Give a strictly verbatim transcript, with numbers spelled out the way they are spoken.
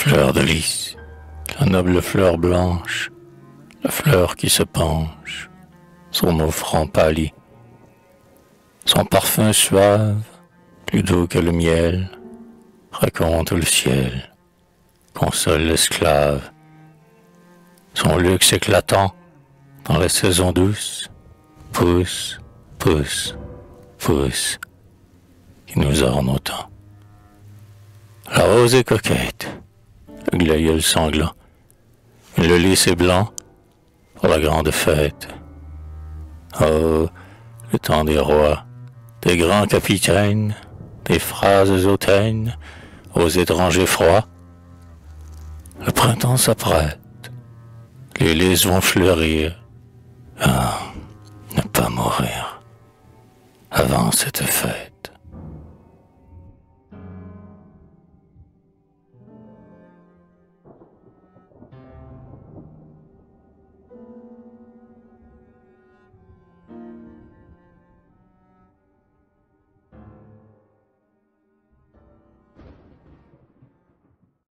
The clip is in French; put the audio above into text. fleur de lys, la noble fleur blanche, la fleur qui se penche sur nos fronts pâlis. Son parfum suave, plus doux que le miel, raconte le ciel, console l'esclave. Son luxe éclatant, dans la saison douce, pousse, pousse, pousse, qui nous orne autant. La rose est coquette, le glaïeul sanglant, le lys est blanc pour la grande fête. Oh, le temps des rois, des grands capitaines, des phrases hautaines aux étrangers froids. Le printemps s'apprête, les lys vont fleurir. Ah, ne pas mourir avant cette fête.